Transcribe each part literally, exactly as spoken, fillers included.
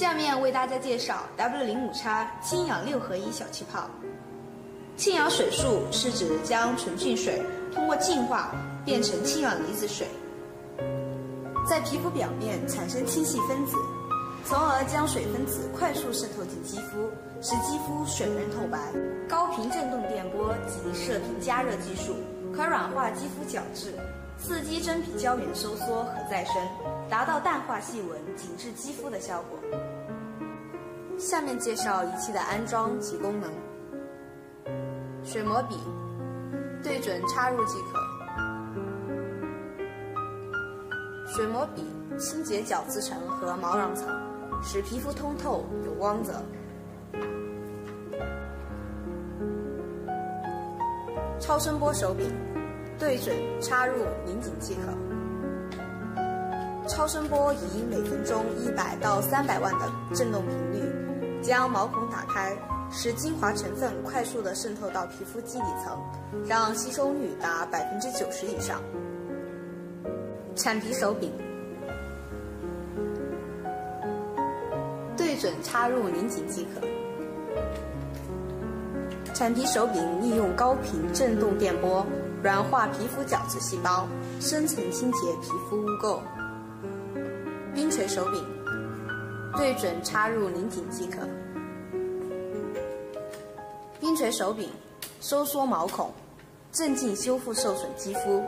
下面为大家介绍 W 零五 X 氢氧六合一小气泡。氢氧水素是指将纯净水通过净化变成氢氧离子水，在皮肤表面产生氢系分子，从而将水分子快速渗透进肌肤，使肌肤水润透白。高频振动电波及射频加热技术可软化肌肤角质，刺激真皮胶原收缩和再生，达到淡化细纹、紧致肌肤的效果。下面介绍仪器的安装及功能。水磨笔，对准插入即可。水磨笔清洁角质层和毛囊层，使皮肤通透有光泽。超声波手柄，对准插入拧紧即可。超声波以每分钟一百到三百万的振动频率，将毛孔打开，使精华成分快速地渗透到皮肤基底层，让吸收率达百分之九十以上。铲皮手柄，对准插入拧紧即可。铲皮手柄利用高频振动电波软化皮肤角质细胞，深层清洁皮肤污垢。冰锤手柄，对准插入拧紧即可。冰锤手柄收缩毛孔，镇静修复受损肌肤，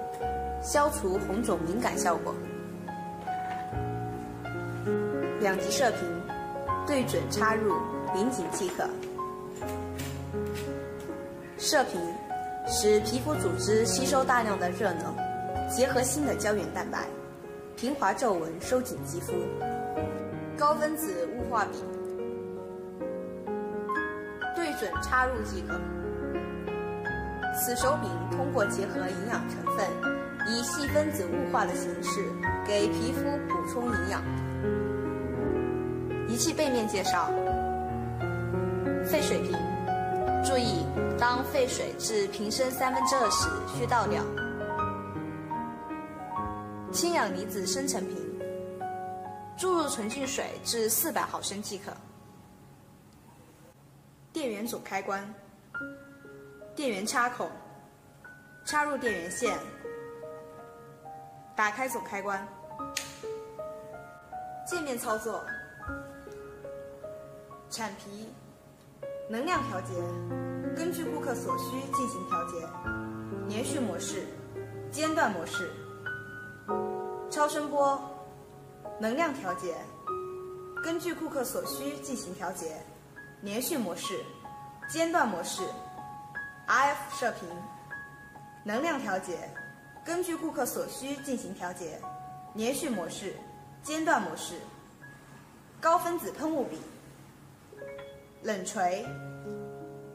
消除红肿敏感效果。两极射频，对准插入拧紧即可。射频使皮肤组织吸收大量的热能，结合新的胶原蛋白，平滑皱纹，收紧肌肤。高分子雾化笔，对准插入即可。此手柄通过结合营养成分，以细分子雾化的形式给皮肤补充营养。仪器背面介绍：沸水瓶，注意当沸水至瓶身三分之二时需倒掉。氢氧离子生成瓶，注入纯净水至四百毫升即可。电源总开关，电源插孔，插入电源线，打开总开关。界面操作：铲皮，能量调节，根据顾客所需进行调节，连续模式、间断模式。超声波，能量调节，根据顾客所需进行调节，连续模式、间断模式。R F 射频，能量调节，根据顾客所需进行调节，连续模式、间断模式。高分子喷雾笔，冷锤，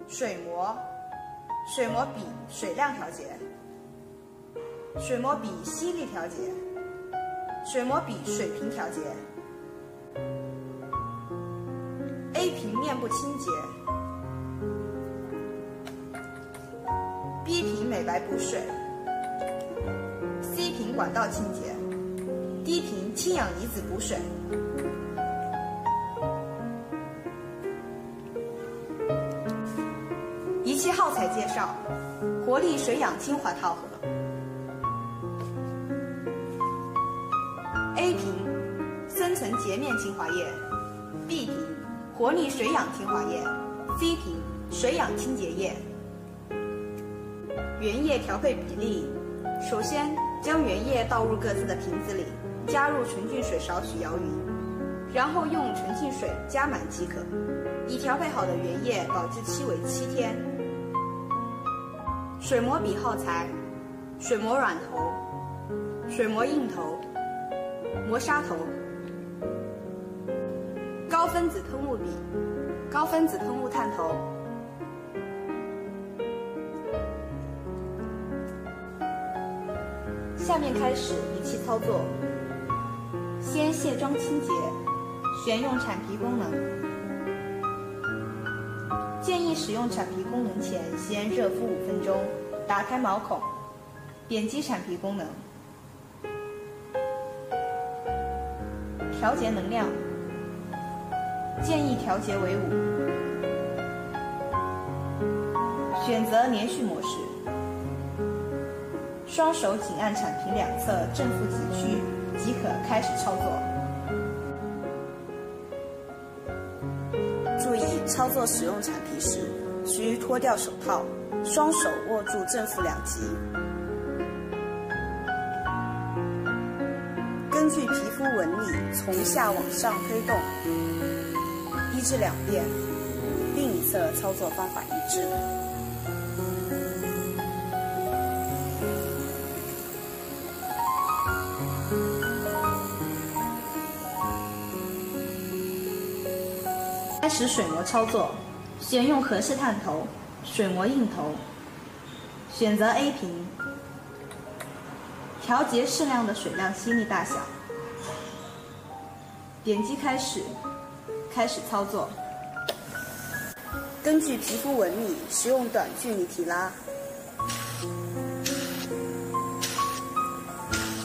水磨，水磨笔水量调节，水磨笔吸力调节，水磨笔水平调节。A 瓶面部清洁， B 瓶美白补水， C 瓶管道清洁， D 瓶氢氧离子补水。仪器耗材介绍：活力水氧精华套盒， A 瓶深层洁面精华液， B 瓶活力水氧精华液， C 瓶水氧清洁液。原液调配比例：首先将原液倒入各自的瓶子里，加入纯净水少许摇匀，然后用纯净水加满即可。已调配好的原液保质期为七天。水磨笔耗材：水磨软头、水磨硬头、磨砂头。高分子喷雾笔，高分子喷雾探头，下面开始仪器操作。先卸妆清洁，选用铲皮功能。建议使用铲皮功能前，先热敷五分钟，打开毛孔，点击铲皮功能，调节能量。建议调节为五。选择连续模式，双手紧按铲平两侧正负子区即可开始操作。注意操作使用铲平时，需脱掉手套，双手握住正负两极。 根据皮肤纹理从下往上推动，一至两遍，另一侧操作方法一致。开始水磨操作，选用合适探头，水磨硬头，选择 A 屏，调节适量的水量吸力大小。 点击开始，开始操作。根据皮肤纹理，使用短距离提拉，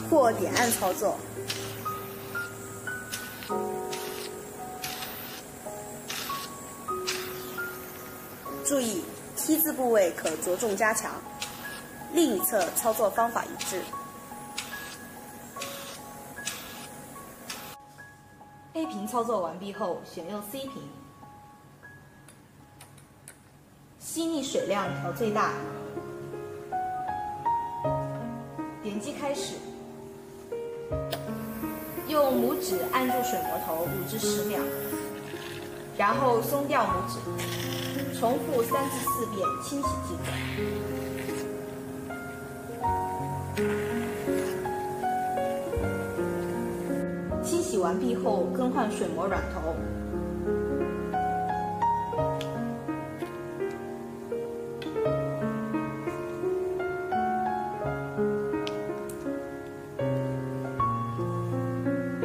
或点按操作。注意 T 字部位可着重加强。另一侧操作方法一致。 A 屏操作完毕后，选用 C 屏，吸力水量调最大，点击开始，用拇指按住水磨头五至十秒，然后松掉拇指，重复三至四遍清洗即可。 清洗完毕后，更换水磨软头。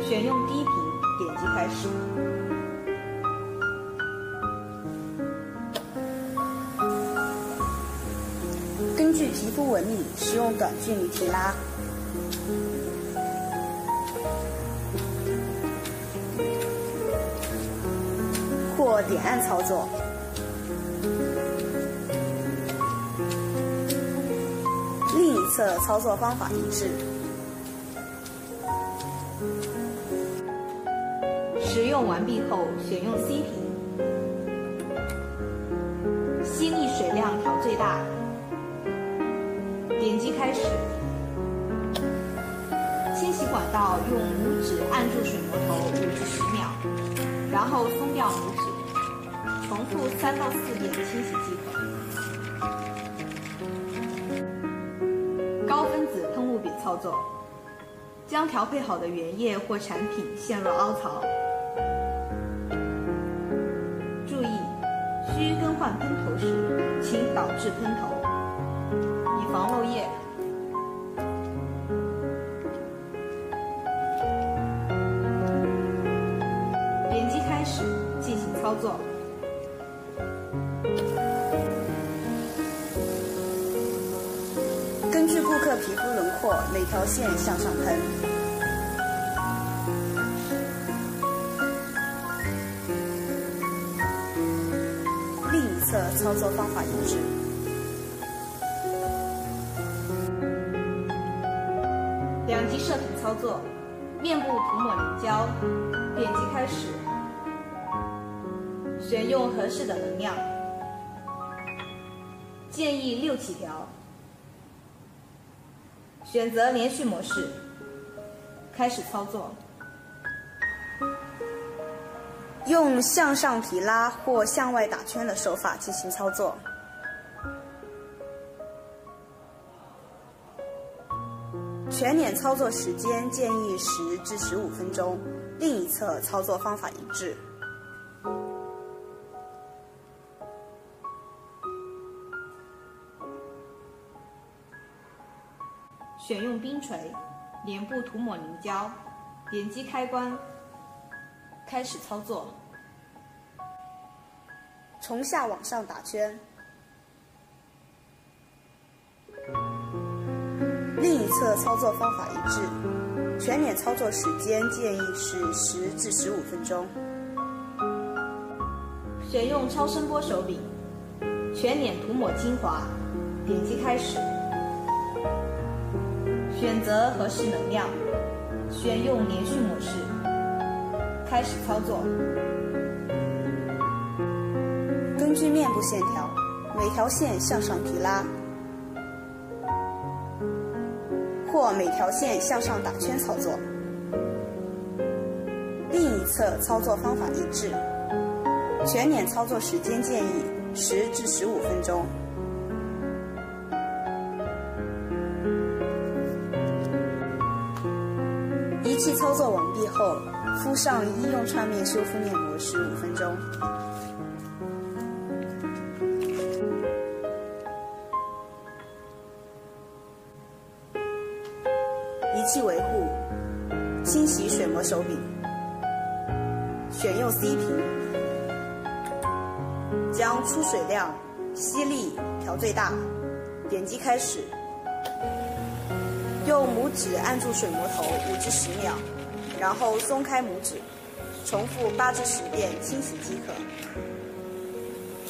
选用低频，点击开始。根据皮肤纹理，使用短距离提拉。 或点按操作，另一侧操作方法一致。使用完毕后，选用 C 屏，吸力水量调最大，点击开始，清洗管道用拇指按住水磨头五至十秒，然后松掉拇指。 重复三到四遍清洗即可。高分子喷雾笔操作，将调配好的原液或产品陷入凹槽，注意，需更换喷头时，请倒置喷头，以防漏液。点击开始进行操作。 根据顾客皮肤轮廓，每条线向上喷。另一侧操作方法一致。两级射频操作，面部涂抹凝胶，点击开始，选用合适的能量，建议六起条。 选择连续模式，开始操作。用向上提拉或向外打圈的手法进行操作。全脸操作时间建议十至十五分钟，另一侧操作方法一致。 选用冰锤，脸部涂抹凝胶，点击开关，开始操作。从下往上打圈，另一侧操作方法一致。全脸操作时间建议是十至十五分钟。选用超声波手柄，全脸涂抹精华，点击开始。选择合适能量，选用连续模式，开始操作。根据面部线条，每条线向上提拉，或每条线向上打圈操作。另一侧操作方法一致。 全脸操作时间建议十至十五分钟。仪器操作完毕后，敷上医用创面修复面膜十五分钟。仪器维护：清洗水膜手柄，选用 C 屏。 将出水量、吸力调最大，点击开始。用拇指按住水膜头五至十秒，然后松开拇指，重复八至十遍清洗即可。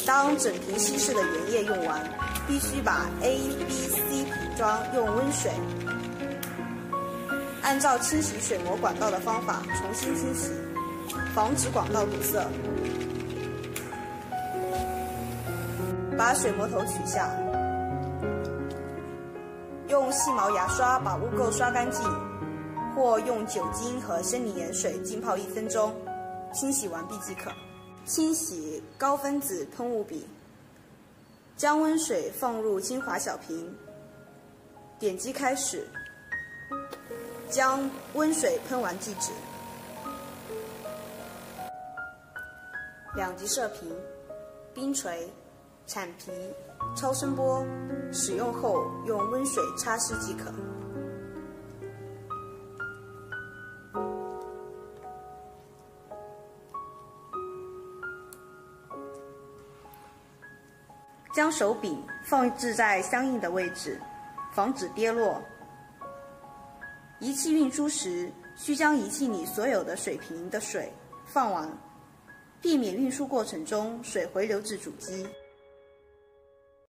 当整瓶稀释的原液用完，必须把 A、B、C 瓶装用温水，按照清洗水膜管道的方法重新清洗，防止管道堵塞。 把水膜头取下，用细毛牙刷把污垢刷干净，或用酒精和生理盐水浸泡一分钟，清洗完毕即可。清洗高分子喷雾笔，将温水放入精华小瓶，点击开始，将温水喷完即止。两级射频，冰锤。 铲皮、超声波，使用后用温水擦拭即可。将手柄放置在相应的位置，防止跌落。仪器运输时，需将仪器里所有的水瓶的水放完，避免运输过程中水回流至主机。